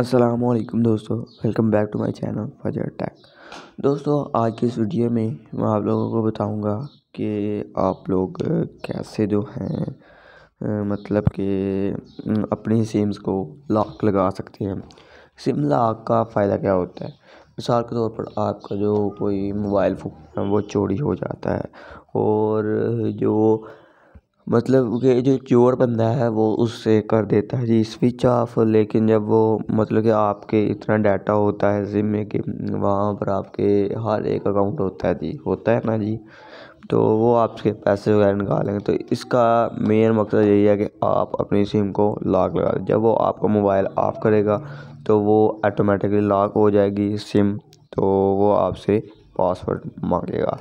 अस्सलामुअलैकुम दोस्तों, welcome back to my channel Fajar tech. दोस्तों, आज की इस वीडियो में मैं आप लोगों को बताऊंगा कि आप लोग कैसे जो हैं मतलब कि अपनी सिम्स को लॉक लगा सकते हैं। सिम लॉक का फ़ायदा क्या होता है? मिसाल के तौर पर आपका जो कोई मोबाइल फ़ोन है वो चोरी हो जाता है और जो मतलब कि जो चोर बंदा है वो उससे कर देता है जी स्विच ऑफ। लेकिन जब वो मतलब कि आपके इतना डाटा होता है सिम में कि वहाँ पर आपके हर एक अकाउंट होता है जी, होता है ना जी, तो वो आपके पैसे वगैरह निकालेंगे। तो इसका मेन मकसद यही है कि आप अपनी सिम को लॉक लगा दें। जब वो आपका मोबाइल ऑफ करेगा तो वो ऑटोमेटिकली लॉक हो जाएगी सिम, तो वो आपसे पासवर्ड मांगेगा।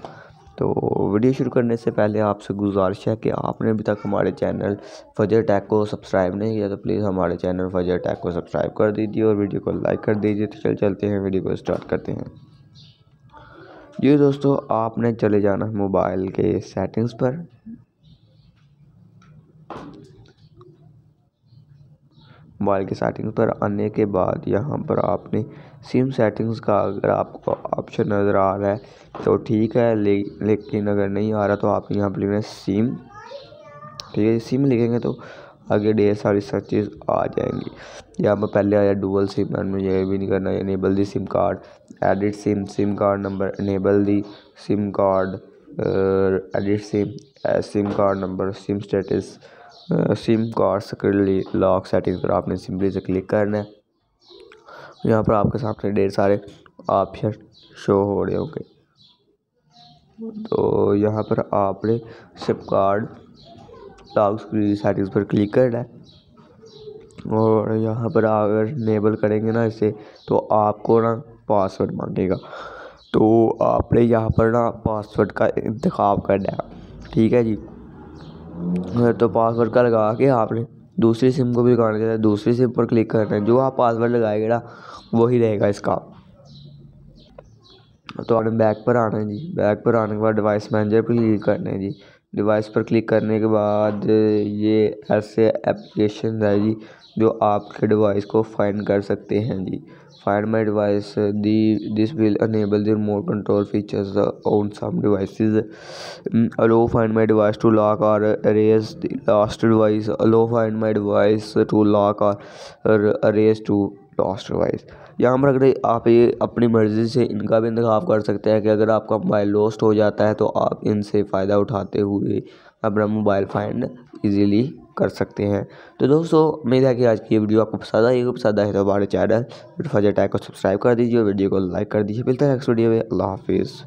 तो वीडियो शुरू करने से पहले आपसे गुजारिश है कि आपने अभी तक हमारे चैनल फजर टेक को सब्सक्राइब नहीं किया तो प्लीज़ हमारे चैनल फजर टेक को सब्सक्राइब कर दीजिए और वीडियो को लाइक कर दीजिए। तो चलते हैं, वीडियो को स्टार्ट करते हैं। ये दोस्तों, आपने चले जाना है मोबाइल के सेटिंग्स पर। मोबाइल के सेटिंग्स पर आने के बाद यहाँ पर आपने सिम सेटिंग्स का अगर आपको ऑप्शन नज़र आ रहा है तो ठीक है, लेकिन अगर नहीं आ रहा तो आप यहाँ पर लिखना सिम। ठीक है, सिम लिखेंगे तो आगे ढेर सारी सर्चेज आ जाएंगी। यहाँ पर पहले आया डुअल सिम, में ये भी नहीं करना। Enable the SIM card, edit SIM, SIM card number, enable the SIM card, edit SIM, SIM card number, SIM status, SIM card सक्रिय लॉक सेटिंग पर आपने सिंपली से क्लिक करना है। यहाँ पर आपके सामने ढेर सारे ऑप्शन शो हो रहे होंगे, तो यहाँ पर आपने सिम कार्ड लॉक सक्रिय सेटिंग्स पर क्लिक करना है और यहाँ पर अगर इनेबल करेंगे ना इसे तो आपको ना पासवर्ड मांगेगा, तो आपने यहाँ पर ना पासवर्ड का इंतखाब करना है। ठीक है जी, तो पासवर्ड का लगा के आपने दूसरी सिम को भी लगाना चाहिए। दूसरी सिम पर क्लिक करना है, जो आप पासवर्ड लगाएंगे ना वही रहेगा इसका। तो आपने बैक पर आना है जी। बैक पर आने के बाद डिवाइस मैनेजर पर क्लिक करना है जी। डिवाइस पर क्लिक करने के बाद ये ऐसे एप्लीकेशन है जी जो आपके डिवाइस को फाइंड कर सकते हैं जी। Find my device, the this will enable the remote control features on some devices, allow find my device to lock or erase the last device, allow find my device to lock or erase to last device. यहाँ पर अगर आप ये अपनी मर्ज़ी से इनका भी इंतखाब कर सकते हैं कि अगर आपका मोबाइल लॉस्ट हो जाता है तो आप इनसे फ़ायदा उठाते हुए अपना मोबाइल फाइंड इजीली कर सकते हैं। तो दोस्तों, उम्मीद है कि आज की वीडियो आपको पसंद आई होगी। पसंद आए तो हमारे चैनल फजर टेक को सब्सक्राइब कर दीजिए और वीडियो को लाइक कर दीजिए। मिलता है नेक्स्ट वीडियो में। अल्लाह हाफिज़।